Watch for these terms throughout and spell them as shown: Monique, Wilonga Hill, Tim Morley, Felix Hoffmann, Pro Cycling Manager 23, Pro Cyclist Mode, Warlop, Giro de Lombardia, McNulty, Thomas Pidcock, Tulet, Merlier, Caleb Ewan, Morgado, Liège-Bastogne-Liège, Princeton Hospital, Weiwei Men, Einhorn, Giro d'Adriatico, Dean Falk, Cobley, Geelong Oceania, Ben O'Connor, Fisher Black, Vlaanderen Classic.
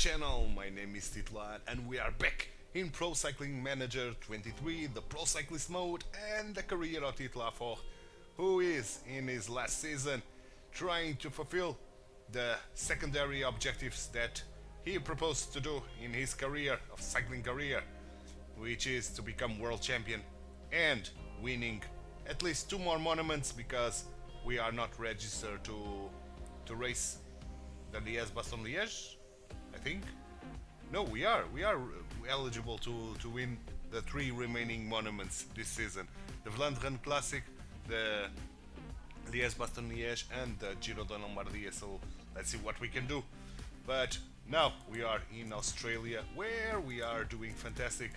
channel, my name is Titular and we are back in Pro Cycling Manager 23, the Pro Cyclist mode and the career of Titular Fort, who is in his last season trying to fulfill the secondary objectives that he proposed to do in his career of cycling career, which is to become world champion and winning at least 2 more monuments, because we are not registered to race the Liège-Bastogne-Liège, I think. No, we are eligible to win the 3 remaining monuments this season: the Vlaanderen Classic, the Liège-Bastogne-Liège and the Giro de Lombardia. So let's see what we can do. But now we are in Australia, where we are doing fantastic.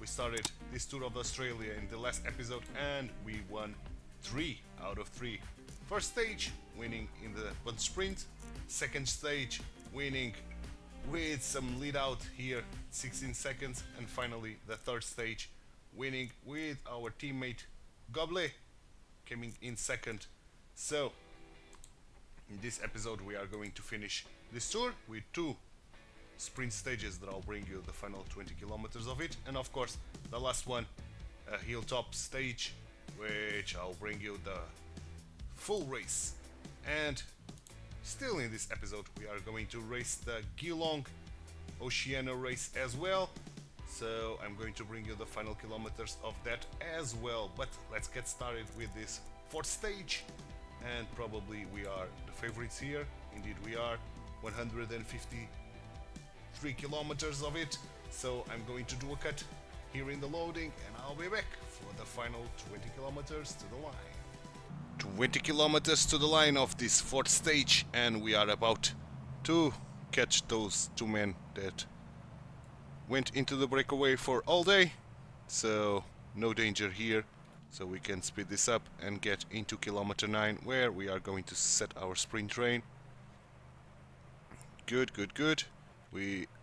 We started this Tour of Australia in the last episode and we won 3 out of 3. First stage, winning in the bunch sprint. Second stage, winning with some lead out here, 16 seconds. And finally, the third stage, winning with our teammate Goblet, coming in second. So, in this episode, we are going to finish this tour with 2 sprint stages that I'll bring you the final 20 kilometers of it. And of course, the last one, a hilltop stage, which I'll bring you the full race. And still in this episode we are going to race the Geelong Oceania race as well, so I'm going to bring you the final kilometers of that as well. But let's get started with this fourth stage, and probably we are the favorites here. Indeed we are, 153 kilometers of it, so I'm going to do a cut here in the loading and I'll be back for the final 20 kilometers to the line. 20 kilometers to the line of this fourth stage, and we are about to catch those 2 men that went into the breakaway for all day, so no danger here. So we can speed this up and get into kilometer 9, where we are going to set our sprint train. Good.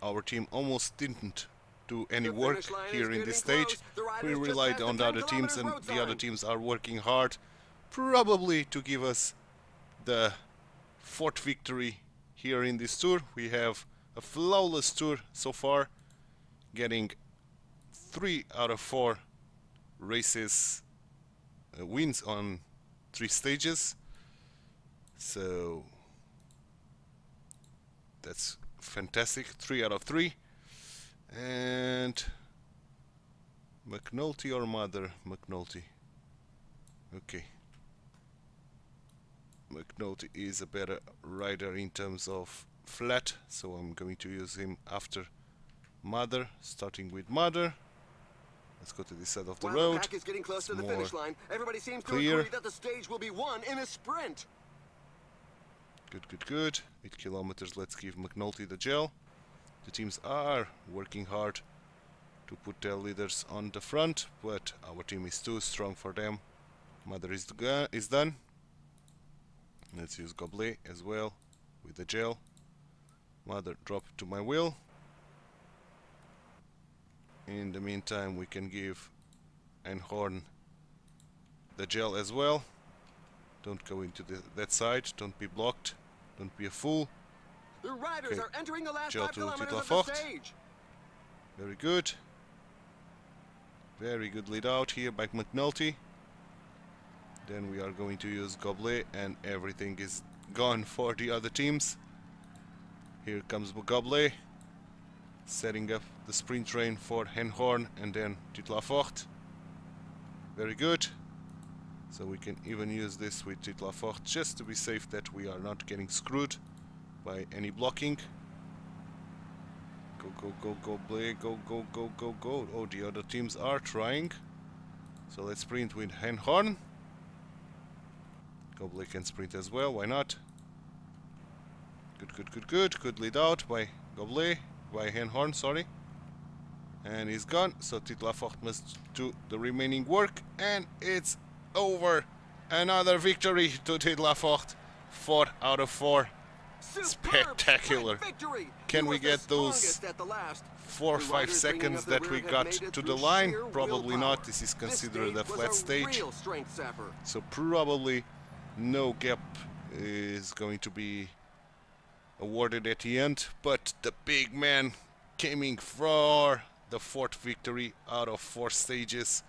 Our team almost didn't do any work here in this stage. We relied on the other teams, and the other teams are working hard, probably to give us the 4th victory here in this tour. We have a flawless tour so far, getting 3 out of 4 races wins on 3 stages, so that's fantastic. 3 out of 3. And McNulty or Mother McNulty? Okay, McNulty is a better rider in terms of flat, so I'm going to use him after Mother, starting with Mother. Let's go to this side of the road. The pack is getting close to the finish line. Everybody seems to agree that the stage will be won in a sprint. Good. 8 kilometers. Let's give McNulty the gel. The teams are working hard to put their leaders on the front, but our team is too strong for them. Mother is done. Let's use Goblet as well with the gel. Mother, drop to my wheel. In the meantime we can give Einhorn the gel as well. Don't go into that side, don't be blocked, don't be a fool. The riders are entering the last 5 kilometers of the stage. Very good lead out here by McNulty. Then we are going to use Goblet, and everything is gone for the other teams. Here comes Goblet, setting up the sprint train for Einhorn and then Titular Fort. Very good. So we can even use this with Titular Fort just to be safe that we are not getting screwed by any blocking. Go Goblet, go. Oh, the other teams are trying. So let's sprint with Einhorn. Goblet can sprint as well, why not? Good. Good lead out by Goblet, by Einhorn, sorry. And he's gone, so Titular Fort must do the remaining work, and it's over. Another victory to Titular Fort. 4 out of 4. Spectacular. Can we get those 4 or 5 seconds that we got to the line? Probably not. This is considered a flat stage, so probably no gap is going to be awarded at the end, but the big man came in for the fourth victory out of four stages.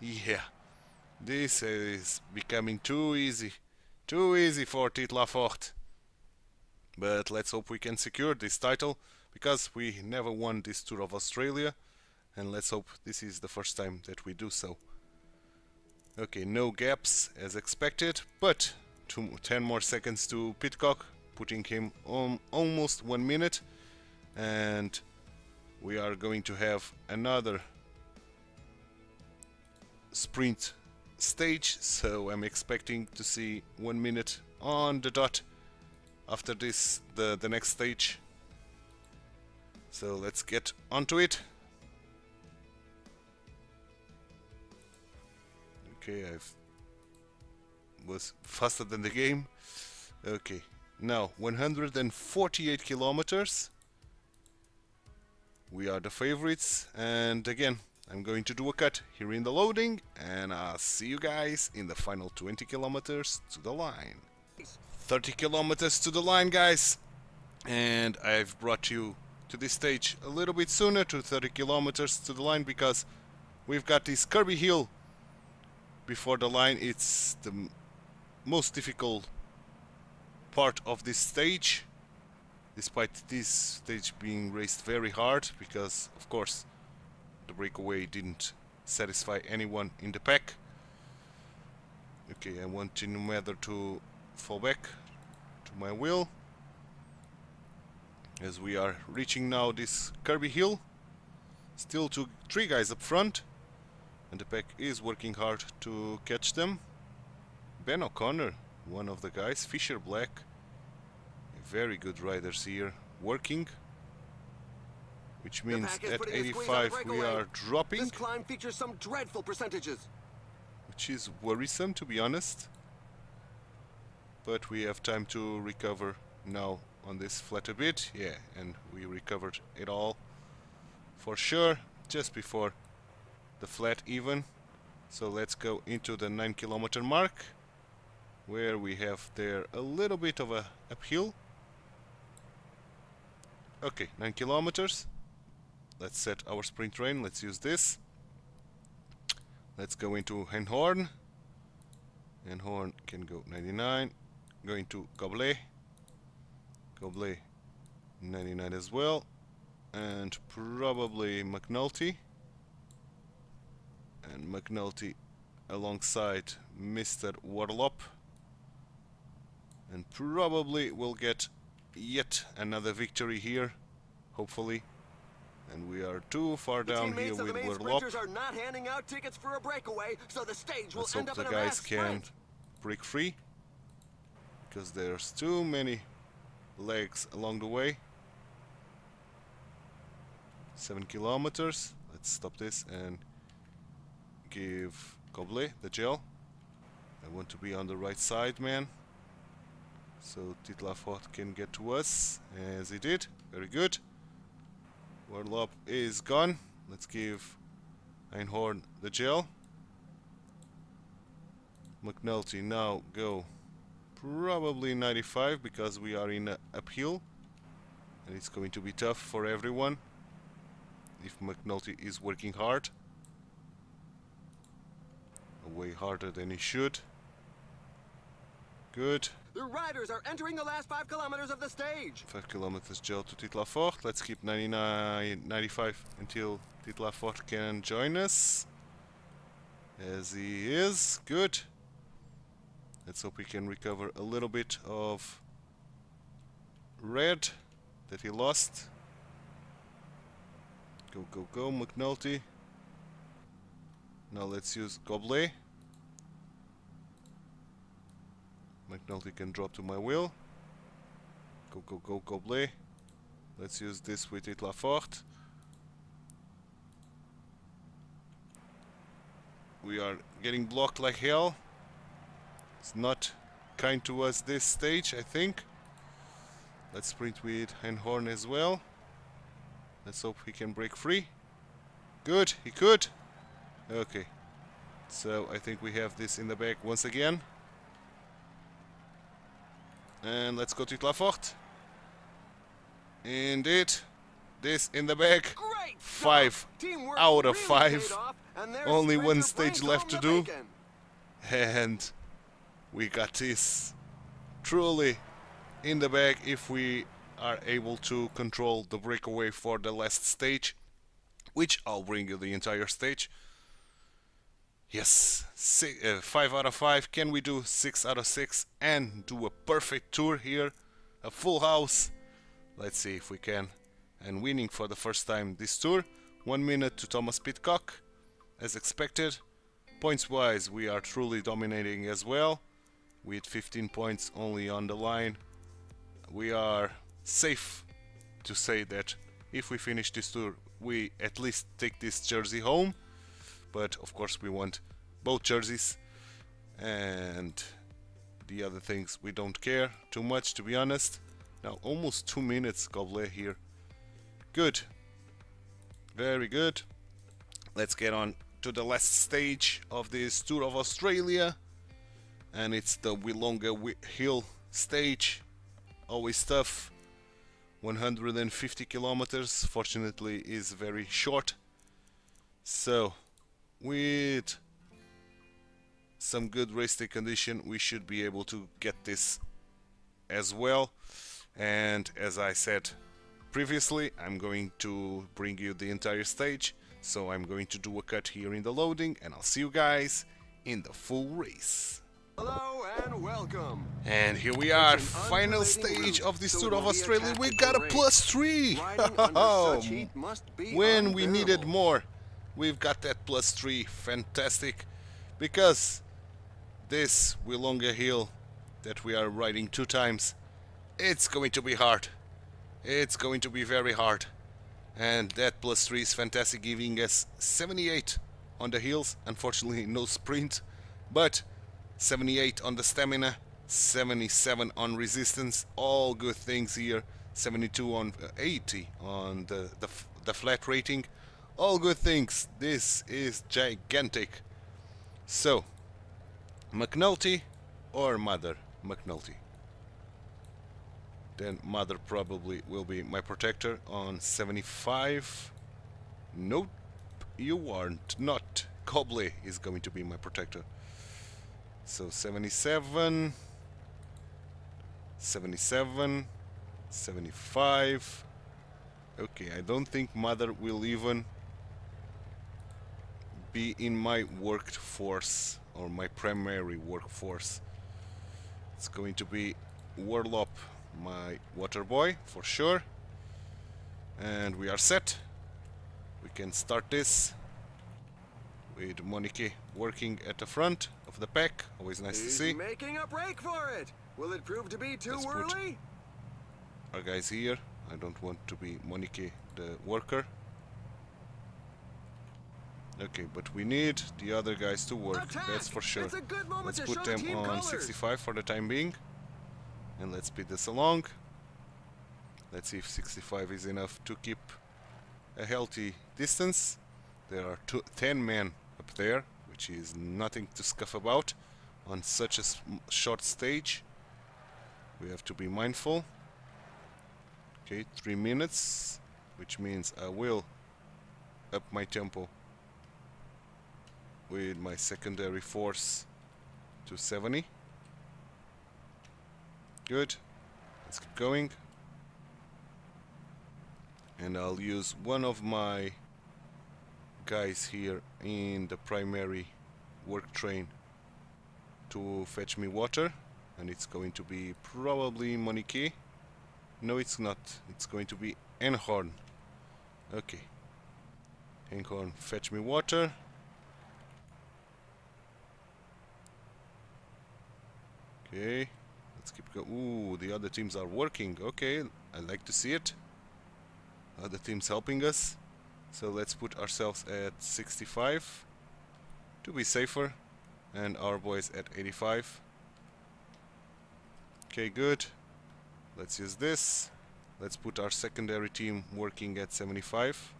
Yeah, this is becoming too easy for Titular Fort. But let's hope we can secure this title, because we never won this Tour of Australia, and let's hope this is the first time that we do so. Okay, no gaps as expected, but 10 more seconds to Pidcock, putting him on almost 1 minute, and we are going to have another sprint stage, so I'm expecting to see 1 minute on the dot after this, the next stage. So let's get onto it. Okay, I was faster than the game. Okay, now 148 kilometers. We are the favorites, and again, I'm going to do a cut here in the loading, and I'll see you guys in the final 20 kilometers to the line. 30 kilometers to the line, guys, and I've brought you to this stage a little bit sooner, to 30 kilometers to the line, because we've got this curvy hill before the line. It's the most difficult part of this stage, despite this stage being raced very hard, because of course the breakaway didn't satisfy anyone in the pack. Okay, I want Tinomether to fall back to my will, as we are reaching now this curvy hill. Still three guys up front, and the pack is working hard to catch them. Ben O'Connor, one of the guys, Fisher Black, very good riders here, working, which means at 85 we are dropping. This climb features some dreadful percentages, which is worrisome, to be honest, but we have time to recover now on this flat a bit. Yeah, and we recovered it all for sure just before the flat even. So let's go into the 9 kilometer mark, where we have there a little bit of a uphill. Okay, 9 kilometers. Let's set our sprint train. Let's use this. Let's go into Henhorn. Henhorn can go 99. Going to Goblet. Goblet 99 as well, and probably McNulty. And McNulty alongside Mr. Warlop, and probably we'll get yet another victory here, hopefully. And we are too far down here with Warlop. Are not handing out tickets for a breakaway, so the stage will end up in a mass sprint. Let's hope the guys can break free, because there's too many legs along the way. 7 kilometers. Let's stop this and give Goblet the gel. I want to be on the right side, man, so Titular Fort can get to us, as he did. Very good. Warlop is gone. Let's give Einhorn the gel. McNulty now go probably 95, because we are in a uphill, and it's going to be tough for everyone if McNulty is working hard, way harder than he should. Good. The riders are entering the last 5 kilometers of the stage. 5 kilometers gel to Titular Fort. Let's keep 99, 95 until Titular Fort can join us, as he is. Good. Let's hope we can recover a little bit of red that he lost. Go, go, go, McNulty. Now let's use Goblet. McNulty can drop to my wheel. Go, go, go, Goblet. Let's use this with Titular Fort. We are getting blocked like hell. It's not kind to us this stage, I think. Let's sprint with Einhorn as well. Let's hope he can break free. Good, he could. Okay, so I think we have this in the bag once again, and let's go to Titular Fort. And this in the back. 5 out of 5. Only one stage left to do. And we got this truly in the bag if we are able to control the breakaway for the last stage, which I'll bring you the entire stage. Yes, 5 out of 5. Can we do 6 out of 6 and do a perfect tour here? A full house. Let's see if we can. And winning for the first time this tour. 1 minute to Thomas Pidcock, as expected. Points wise, we are truly dominating as well, with 15 points only on the line. We are safe to say that if we finish this tour, we at least take this jersey home. But of course we want both jerseys, and the other things we don't care too much, to be honest. Now almost 2 minutes Goblet here. Good, very good. Let's get on to the last stage of this Tour of Australia, and it's the Wilonga Hill stage. Always tough. 150 kilometers, fortunately, is very short. So, with some good race day condition, we should be able to get this as well. And as I said previously, I'm going to bring you the entire stage. So I'm going to do a cut here in the loading, and I'll see you guys in the full race. Hello and welcome. And here we are, final stage of this Tour of Australia. We got a +3. When we needed more, we've got that +3. Fantastic, because this Wilonga Hill that we are riding 2 times, it's going to be hard. It's going to be very hard, and that +3 is fantastic, giving us 78 on the hills. Unfortunately, no sprint, but 78 on the stamina, 77 on resistance, all good things here. 72 on 80 on the flat rating, all good things. This is gigantic. So, McNulty or Mother? McNulty. Then Mother probably will be my protector on 75. Nope, you aren't not. Cobley is going to be my protector. So 77, 77, 75. Okay, I don't think Mother will even be in my workforce, or my primary workforce. It's going to be Warlop, my water boy, for sure. And we are set. We can start this with Monique working at the front of the pack. Always nice to see. Making a break for it. Will it prove to be too early? Our guys here. I don't want to be Monique the worker. Okay, but we need the other guys to work. Attack! That's for sure. Let's put them on colors. 65 for the time being. And let's speed this along. Let's see if 65 is enough to keep a healthy distance. There are 10 men up there, which is nothing to scuff about on such a short stage. We have to be mindful. Okay, 3 minutes, which means I will up my tempo with my secondary force to 70. Good, let's keep going. And I'll use one of my guys here in the primary work train to fetch me water, and it's going to be probably Monique. No, it's not, it's going to be Enhorn. Okay, Enhorn, fetch me water. Okay, let's keep going. Ooh, the other teams are working. Okay, I like to see it. Other teams helping us. So let's put ourselves at 65 to be safer, and our boys at 85. Okay, good. Let's use this. Let's put our secondary team working at 75.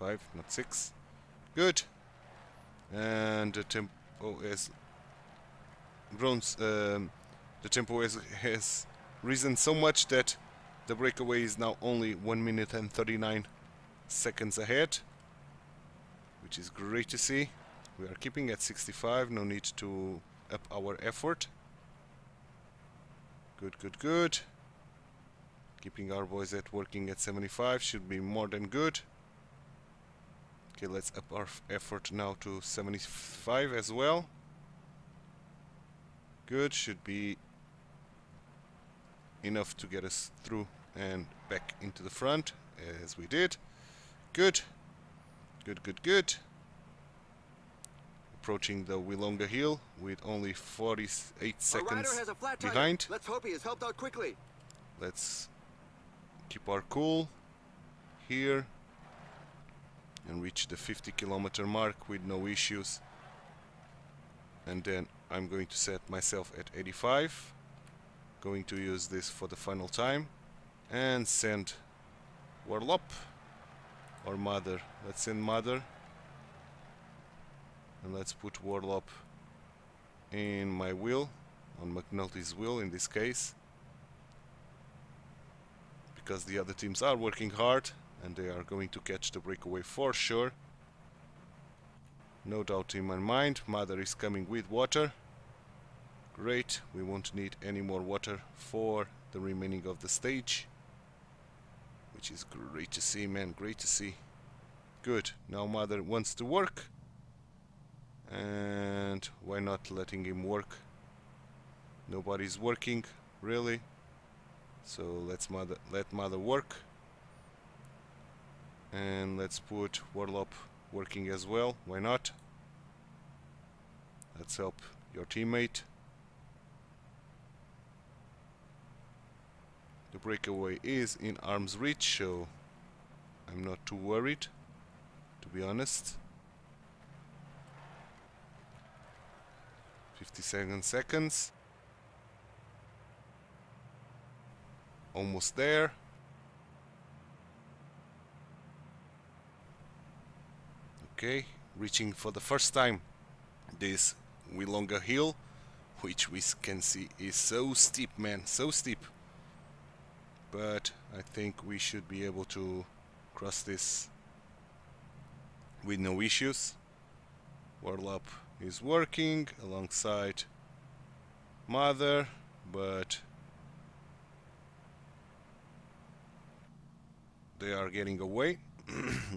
5, not 6. Good. And the tempo has Reason so much that the breakaway is now only 1 minute and 39 seconds ahead, which is great to see. We are keeping at 65, no need to up our effort. Good, good, good. Keeping our boys at working at 75 should be more than good. Okay, let's up our effort now to 75 as well. Good, should be enough to get us through and back into the front as we did. Good, good, good, good. Approaching the Wilonga Hill with only 48 seconds behind. Let's hope he is helped out quickly. Let's keep our cool here and reach the 50-kilometer mark with no issues. And then I'm going to set myself at 85. Going to use this for the final time and send Warlop or Mother. Let's send Mother and let's put Warlop in my wheel, on McNulty's wheel in this case, because the other teams are working hard and they are going to catch the breakaway for sure. No doubt in my mind. Mother is coming with water. Great, we won't need any more water for the remaining of the stage, which is great to see, man, great to see. Good, now Mother wants to work, and why not letting him work? Nobody's working, really. So let Mother work. And let's put Warlop working as well, why not? Let's help your teammate. The breakaway is in arm's reach, so I'm not too worried, to be honest. 57 seconds. Almost there. Okay, reaching for the first time this Wilonga Hill, which we can see is so steep, man, so steep. But I think we should be able to cross this with no issues. Warlop is working alongside Mother, but they are getting away,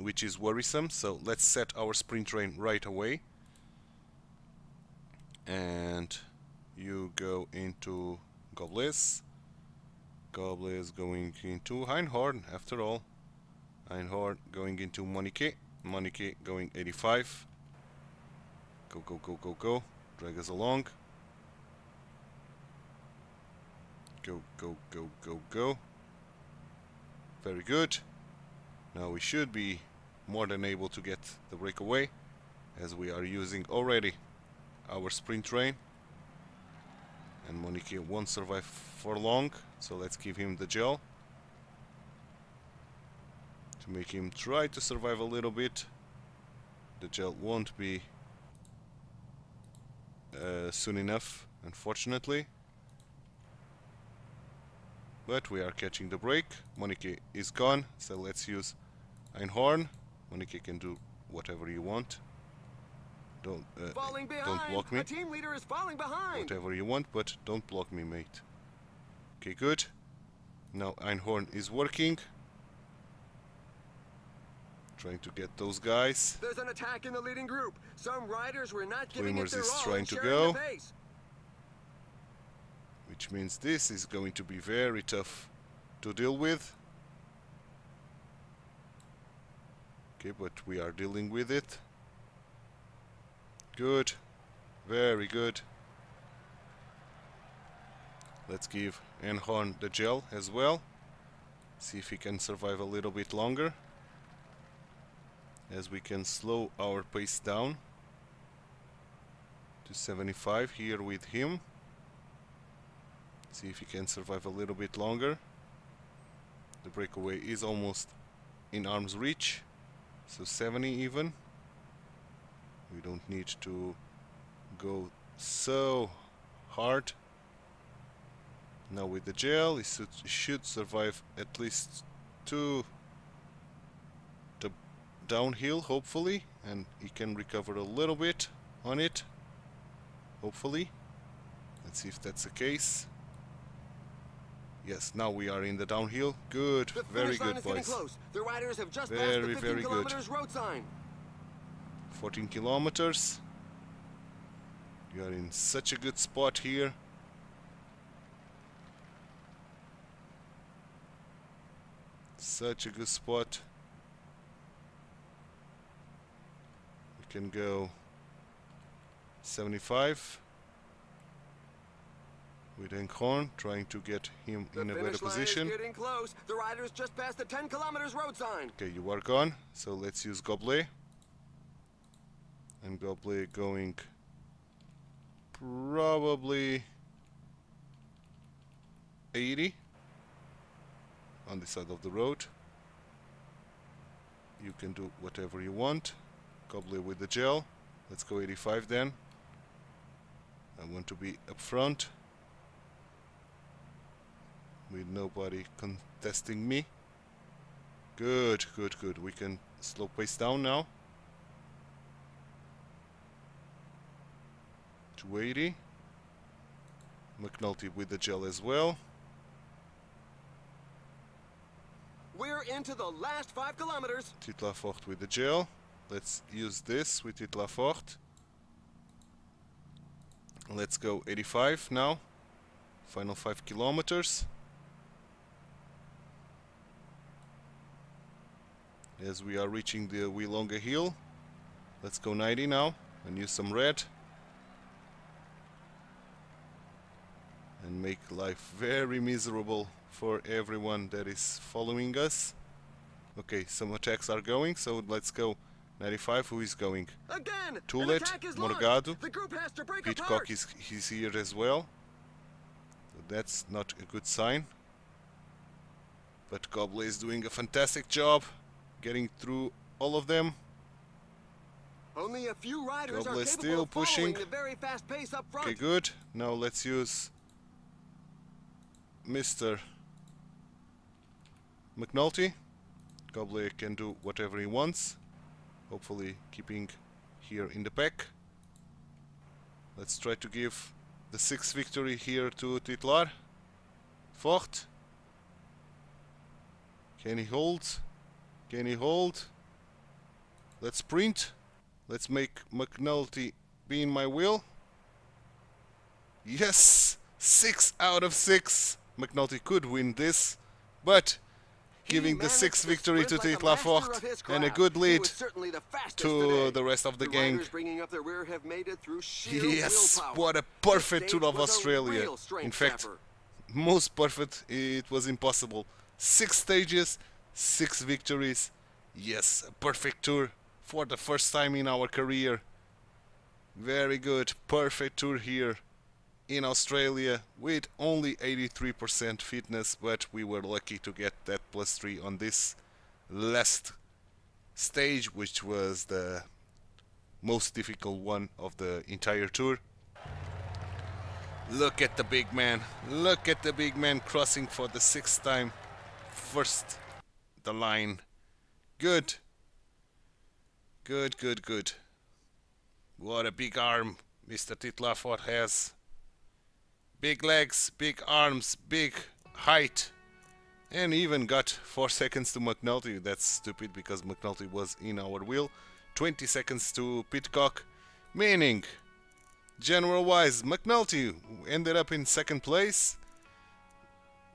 which is worrisome. So let's set our sprint train right away. And you go into Gobles. Goblet is going into Einhorn, after all. Einhorn going into Monique. Monique going 85. Go, go, go, go, go. Drag us along. Go, go, go, go, go. Very good. Now we should be more than able to get the breakaway, as we are using already our sprint train. And Monique won't survive for long, so let's give him the gel to make him try to survive a little bit. The gel won't be soon enough, unfortunately, but we are catching the break. Monique is gone, so let's use Einhorn. Monique can do whatever you want. Don't block me. Our team leader is falling behind. Whatever you want, but don't block me, mate. Okay, good. Now Einhorn is working, trying to get those guys. There's an attack in the leading group. Some riders were not giving it their all. Plumers is trying to go, which means this is going to be very tough to deal with. Okay, but we are dealing with it. Good, very good. Let's give Einhorn the gel as well. See if he can survive a little bit longer, as we can slow our pace down to 75 here with him. See if he can survive a little bit longer. The breakaway is almost in arm's reach, so 70 even. We don't need to go so hard. Now with the gel, he should survive at least two downhill, hopefully, and he can recover a little bit on it, hopefully. Let's see if that's the case. Yes, now we are in the downhill. Good, very good, boys. The riders have just passed the 15 kilometers road sign. 14 kilometers. You are in such a good spot here. Such a good spot. We can go 75 with Encorn, trying to get him in a better position. Getting close. The riders just passed the 10 kilometers road sign. Okay, you are gone. So let's use Goblet. And Goblet going probably 80. On the side of the road. You can do whatever you want. Goblet with the gel. Let's go 85 then. I want to be up front with nobody contesting me. Good, good, good. We can slow pace down now. 280. McNulty with the gel as well. We're into the last 5 kilometers. Titular Fort with the gel. Let's use this with Titular Fort. Let's go 85 now. Final 5 kilometers. As we are reaching the Wilonga Hill. Let's go 90 now and use some red. And make life very miserable for everyone that is following us. Okay, some attacks are going, so let's go 95. Who is going? Again, Tulet, Morgado, Pidcock is here as well. So that's not a good sign. But Goblet is doing a fantastic job getting through all of them. Only a few riders are still pushing. The very fast pace up front. Okay, good. Now let's use Mr. McNulty. Goblet can do whatever he wants, hopefully keeping here in the pack. Let's try to give the 6th victory here to Titular Fort. Can he hold? Can he hold? Let's sprint. Let's make McNulty be in my will. Yes! 6 out of 6! McNulty could win this, but giving the 6th victory to Titular Fort and a good lead to the rest of the gang. Yes, what a perfect Tour of Australia. In fact, most perfect, it was impossible. 6 stages, 6 victories. Yes, a perfect tour for the first time in our career. Very good, perfect tour here in Australia with only 83% fitness, but we were lucky to get that +3 on this last stage, which was the most difficult one of the entire tour. Look at the big man, look at the big man crossing for the 6th time first the line. Good, good, good, good. What a big arm Mr. Titular Fort has. Big legs, big arms, big height, and even got 4 seconds to McNulty. That's stupid because McNulty was in our wheel. 20 seconds to Pidcock, meaning general wise McNulty ended up in 2nd place.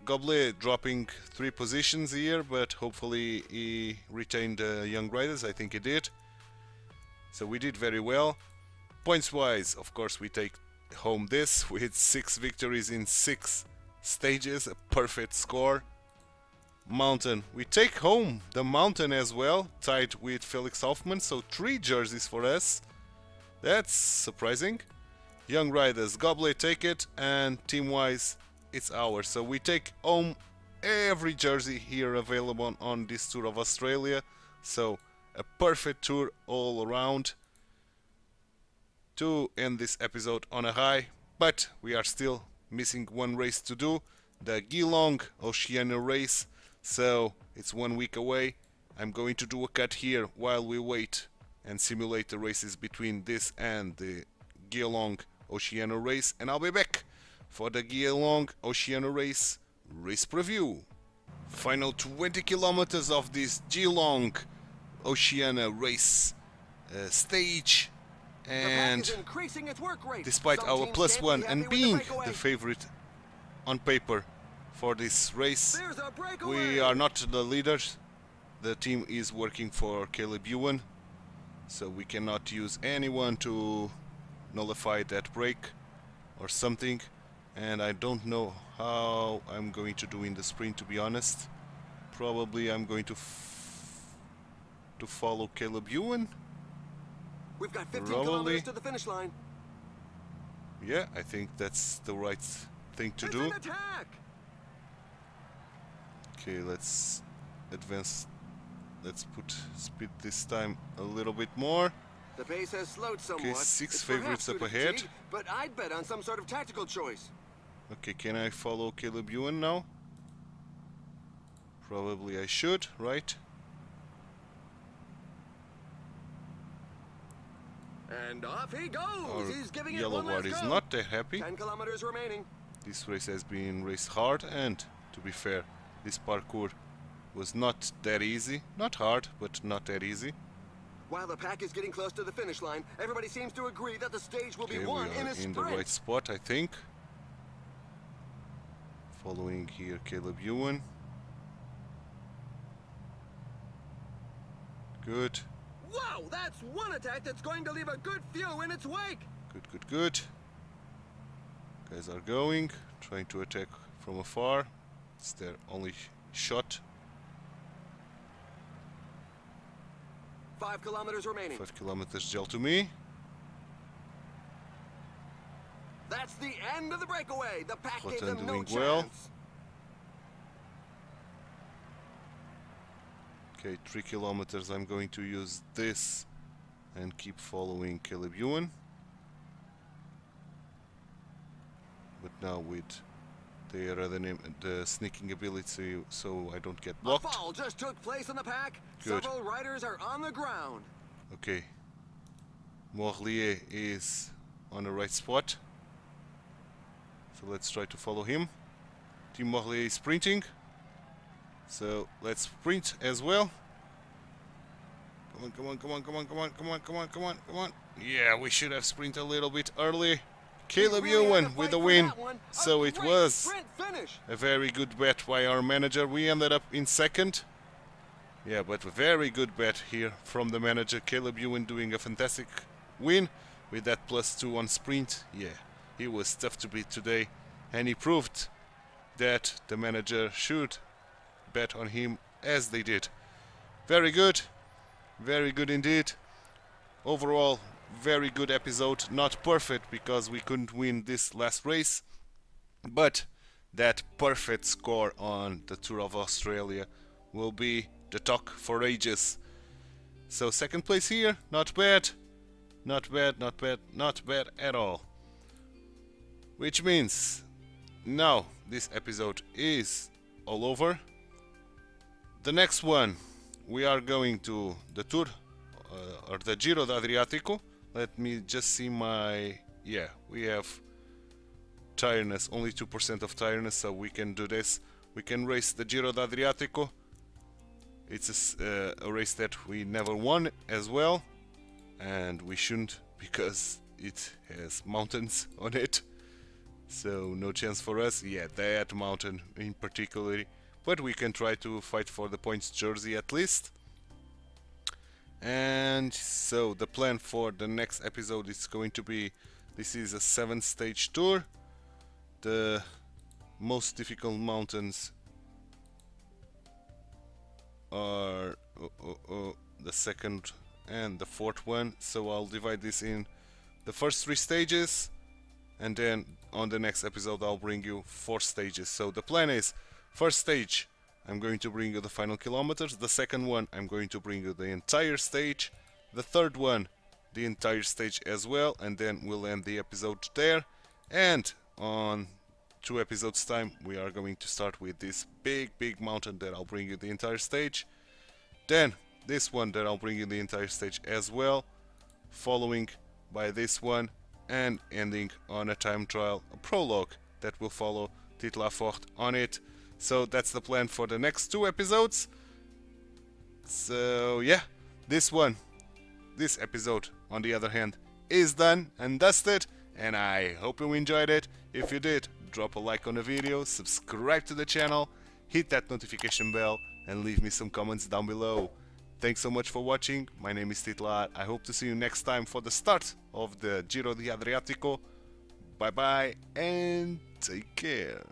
Goblet dropping 3 positions here, but hopefully he retained young riders. I think he did, so we did very well. Points wise, of course, we take home this with 6 victories in 6 stages, a perfect score. Mountain, we take home the mountain as well, tied with Felix Hoffmann, so 3 jerseys for us. That's surprising. Young riders, Goblet take it, and team wise it's ours, so we take home every jersey here available on this Tour of Australia. So a perfect tour all around. To end this episode on a high, but we are still missing 1 race to do, the Geelong Oceania race, so it's 1 week away. I'm going to do a cut here while we wait and simulate the races between this and the Geelong Oceania race, and I'll be back for the Geelong Oceania race preview. Final 20 kilometers of this Geelong Oceania race stage, and despite our +1 and being the favorite on paper for this race, we are not the leaders. The team is working for Caleb Ewan, so we cannot use anyone to nullify that break or something, and I don't know how I'm going to do in the sprint, to be honest. Probably I'm going to follow Caleb Ewan. We've got 15 kilometers to the finish line. Yeah, I think that's the right thing to do. Okay, let's advance. Let's put speed this time a little bit more. The pace has slowed somewhat. Okay, six favorites up ahead. But I'd bet on some sort of tactical choice. Okay, can I follow Caleb Ewan now? Probably I should, right? And off he goes. Our he's giving it yellow one is not that happy. 10 kilometers remaining. This race has been raced hard, and to be fair, this parkour was not that easy. Not hard, but not that easy. While the pack is getting close to the finish line, everybody seems to agree that the stage will be won in a sprint. The right spot, I think. Following here Caleb Ewan. Good. Wow, that's one attack that's going to leave a good few in its wake. Good. Guys are going, trying to attack from afar. It's their only shot. 5 kilometers remaining. 5 kilometers gel to me. That's the end of the breakaway. The pack gave them no chance. Well. Okay, 3 kilometers. I'm going to use this and keep following Caleb Ewan. But now with their other name, the sneaking ability, so I don't get blocked. A fall just took place in the pack. Good. Several riders are on the ground. Okay. Merlier is on the right spot. So let's try to follow him. Tim Morley is sprinting. So let's sprint as well. Come on. Yeah, we should have sprinted a little bit early. Caleb Ewan with the win. So it was a very good bet by our manager. We ended up in second. Yeah, but a very good bet here from the manager. Caleb Ewan doing a fantastic win with that +2 on sprint. Yeah, he was tough to beat today, and he proved that the manager should bet on him as they did. Very good indeed. Overall, very good episode. Not perfect because we couldn't win this last race, but that perfect score on the Tour of Australia will be the talk for ages. So second place here, not bad at all. Which means now this episode is all over. The next one, we are going to the Tour or the Giro d'Adriatico. Let me just see my... yeah, we have tiredness, only 2% of tiredness, so we can do this. We can race the Giro d'Adriatico. It's a race that we never won as well, and we shouldn't because it has mountains on it. So no chance for us. Yeah, that mountain in particular. But we can try to fight for the points jersey at least. And so the plan for the next episode is going to be... this is a 7-stage tour. The most difficult mountains are the second and the fourth one. So I'll divide this in the first 3 stages. And then on the next episode I'll bring you 4 stages. So the plan is, first stage I'm going to bring you the final kilometers, the second one I'm going to bring you the entire stage, the third one the entire stage as well, and then we'll end the episode there. And on 2 episodes time we are going to start with this big mountain that I'll bring you the entire stage, then this one that I'll bring you the entire stage as well, following by this one and ending on a time trial, a prologue that will follow Titular Fort on it. So that's the plan for the next 2 episodes. So yeah, this episode on the other hand is done and dusted, and I hope you enjoyed it. If you did, drop a like on the video, subscribe to the channel, hit that notification bell and leave me some comments down below. Thanks so much for watching. My name is Titular. I hope to see you next time for the start of the Giro d'Adriatico. Bye bye and take care.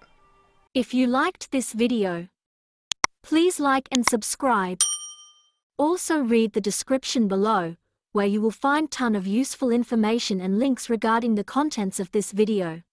If you liked this video, please like and subscribe. Also read the description below, where you will find a ton of useful information and links regarding the contents of this video.